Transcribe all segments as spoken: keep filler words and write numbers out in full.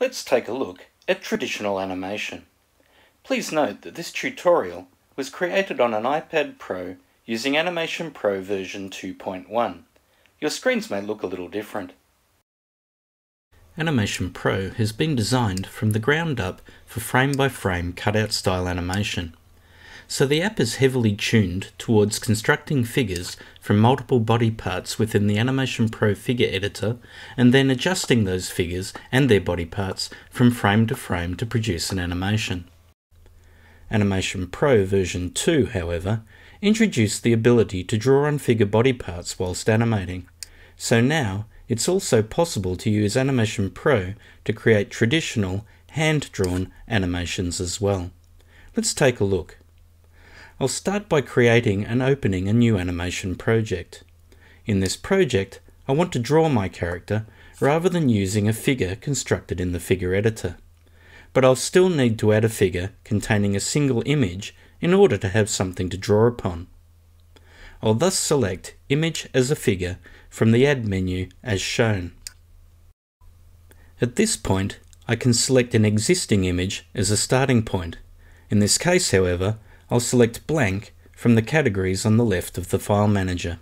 Let's take a look at traditional animation. Please note that this tutorial was created on an iPad Pro using Animation Pro version two point one. Your screens may look a little different. Animation Pro has been designed from the ground up for frame-by-frame cutout style animation. So the app is heavily tuned towards constructing figures from multiple body parts within the Animation Pro figure editor and then adjusting those figures and their body parts from frame to frame to produce an animation. Animation Pro version two, however, introduced the ability to draw on figure body parts whilst animating. So now it's also possible to use Animation Pro to create traditional hand-drawn animations as well. Let's take a look. I'll start by creating and opening a new animation project. In this project, I want to draw my character rather than using a figure constructed in the figure editor. But I'll still need to add a figure containing a single image in order to have something to draw upon. I'll thus select Image as a Figure from the Add menu as shown. At this point, I can select an existing image as a starting point. In this case, however, I'll select blank from the categories on the left of the file manager.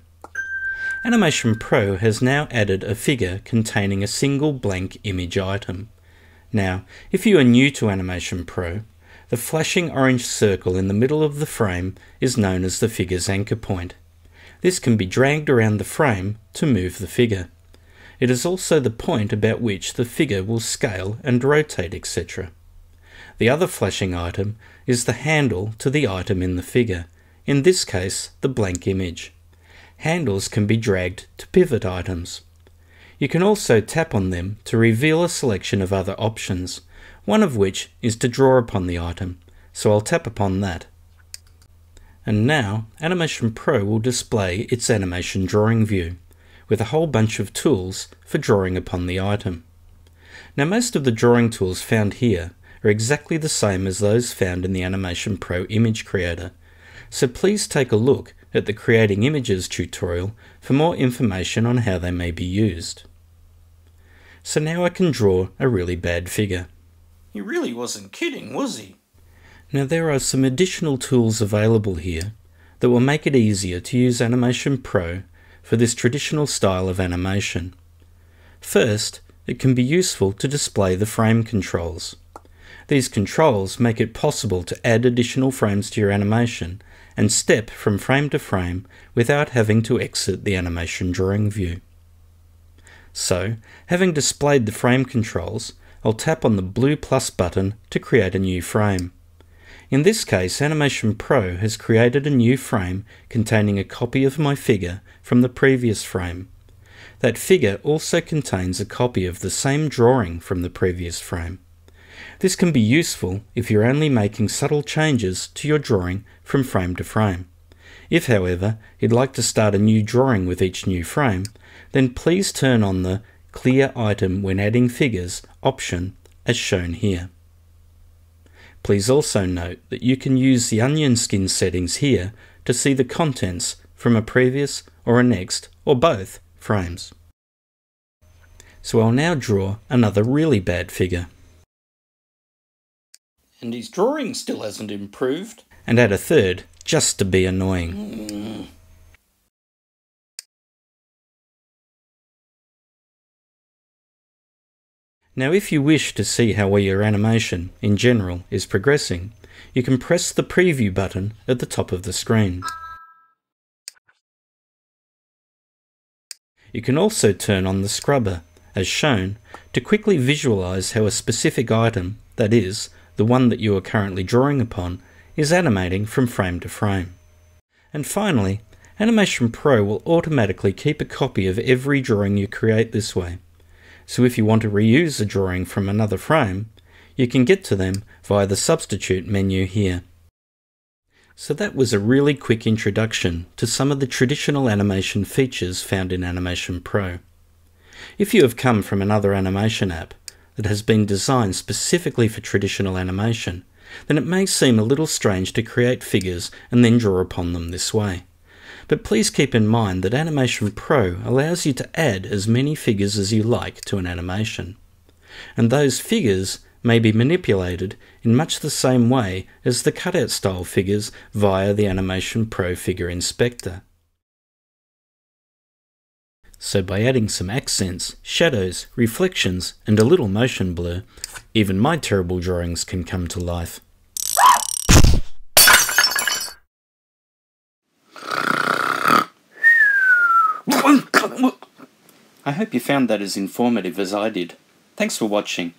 Animation Pro has now added a figure containing a single blank image item. Now, if you are new to Animation Pro, the flashing orange circle in the middle of the frame is known as the figure's anchor point. This can be dragged around the frame to move the figure. It is also the point about which the figure will scale and rotate, et cetera. The other flashing item is the handle to the item in the figure, in this case the blank image. Handles can be dragged to pivot items. You can also tap on them to reveal a selection of other options, one of which is to draw upon the item, so I'll tap upon that. And now Animation Pro will display its animation drawing view, with a whole bunch of tools for drawing upon the item. Now most of the drawing tools found here are exactly the same as those found in the Animation Pro Image Creator. So please take a look at the Creating Images tutorial for more information on how they may be used. So now I can draw a really bad figure. He really wasn't kidding, was he? Now there are some additional tools available here that will make it easier to use Animation Pro for this traditional style of animation. First, it can be useful to display the frame controls. These controls make it possible to add additional frames to your animation and step from frame to frame without having to exit the animation drawing view. So, having displayed the frame controls, I'll tap on the blue plus button to create a new frame. In this case, Animation Pro has created a new frame containing a copy of my figure from the previous frame. That figure also contains a copy of the same drawing from the previous frame. This can be useful if you're only making subtle changes to your drawing from frame to frame. If, however, you'd like to start a new drawing with each new frame, then please turn on the Clear Item when Adding Figures option as shown here. Please also note that you can use the Onion Skin settings here to see the contents from a previous or a next or both frames. So I'll now draw another really bad figure. And his drawing still hasn't improved. And add a third, just to be annoying. Mm. Now if you wish to see how well your animation, in general, is progressing, you can press the preview button at the top of the screen. You can also turn on the scrubber, as shown, to quickly visualize how a specific item, that is, the one that you are currently drawing upon, is animating from frame to frame. And finally, Animation Pro will automatically keep a copy of every drawing you create this way. So if you want to reuse a drawing from another frame, you can get to them via the Substitute menu here. So that was a really quick introduction to some of the traditional animation features found in Animation Pro. If you have come from another animation app that has been designed specifically for traditional animation, then it may seem a little strange to create figures and then draw upon them this way. but please keep in mind that Animation Pro allows you to add as many figures as you like to an animation, and those figures may be manipulated in much the same way as the cutout style figures via the Animation Pro Figure Inspector. So by adding some accents, shadows, reflections, and a little motion blur, even my terrible drawings can come to life. I hope you found that as informative as I did. Thanks for watching.